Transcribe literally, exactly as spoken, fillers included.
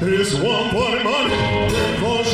It's one party man.